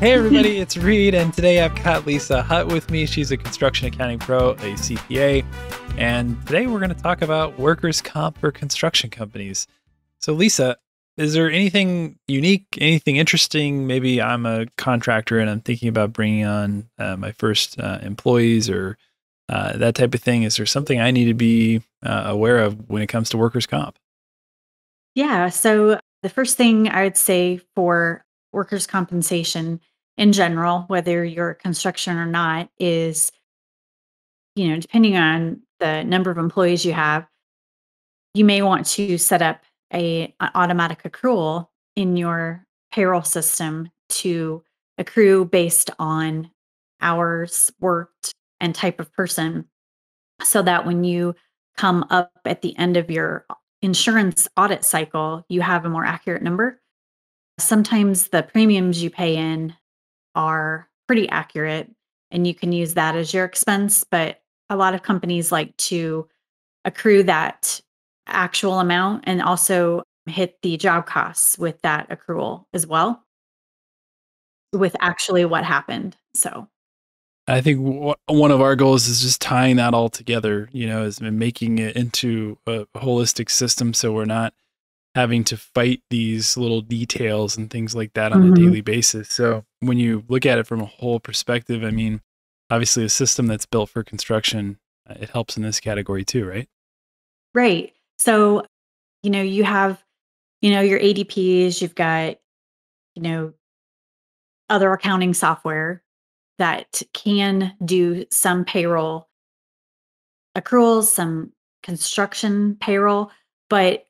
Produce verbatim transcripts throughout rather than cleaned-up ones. Hey everybody, it's Reed, and today I've got Lisa Hutt with me. She's a construction accounting pro, a C P A, and today we're going to talk about workers' comp for construction companies. So Lisa, is there anything unique, anything interesting? Maybe I'm a contractor and I'm thinking about bringing on uh, my first uh, employees or uh, that type of thing. Is there something I need to be uh, aware of when it comes to workers' comp? Yeah, so the first thing I would say for workers' compensation in general, whether you're construction or not, is, you know, depending on the number of employees you have, you may want to set up a an automatic accrual in your payroll system to accrue based on hours worked and type of person, so that when you come up at the end of your insurance audit cycle, you have a more accurate number. Sometimes the premiums you pay in are pretty accurate and you can use that as your expense, but a lot of companies like to accrue that actual amount and also hit the job costs with that accrual as well, with actually what happened. So I think w one of our goals is just tying that all together, you know, is making it into a holistic system, so we're not having to fight these little details and things like that on mm-hmm. a daily basis. So when you look at it from a whole perspective, I mean, obviously a system that's built for construction, it helps in this category too, right? Right. So, you know, you have, you know, your A D Ps, you've got, you know, other accounting software that can do some payroll accruals, some construction payroll. But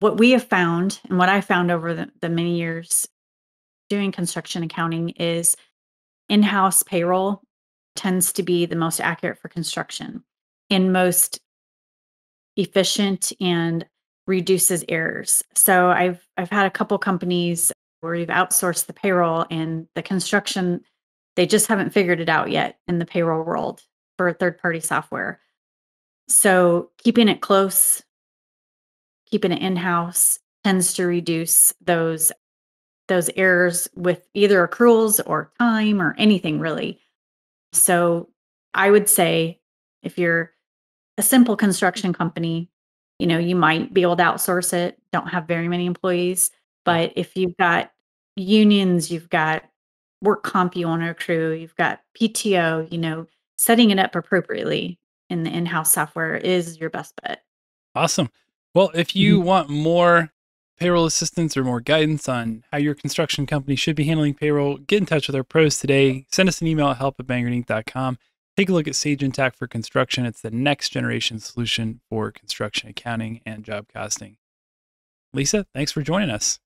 what we have found, and what I found over the, the many years doing construction accounting, is in-house payroll tends to be the most accurate for construction and most efficient and reduces errors. So I've I've had a couple companies where we've outsourced the payroll and the construction, they just haven't figured it out yet in the payroll world for third-party software. So keeping it close, keeping it in-house tends to reduce those those errors with either accruals or time or anything really. So I would say if you're a simple construction company, you know, you might be able to outsource it, don't have very many employees. But if you've got unions, you've got work comp you want to accrue, you've got P T O, you know, setting it up appropriately in the in-house software is your best bet. Awesome. Well, if you want more payroll assistance or more guidance on how your construction company should be handling payroll, get in touch with our pros today. Send us an email at help at banger tinc dot com. Take a look at Sage Intacct for Construction. It's the next generation solution for construction accounting and job costing. Lisa, thanks for joining us.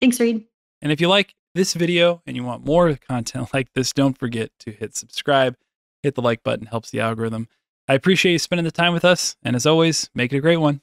Thanks, Reed. And if you like this video and you want more content like this, don't forget to hit subscribe. Hit the like button, helps the algorithm. I appreciate you spending the time with us. And as always, make it a great one.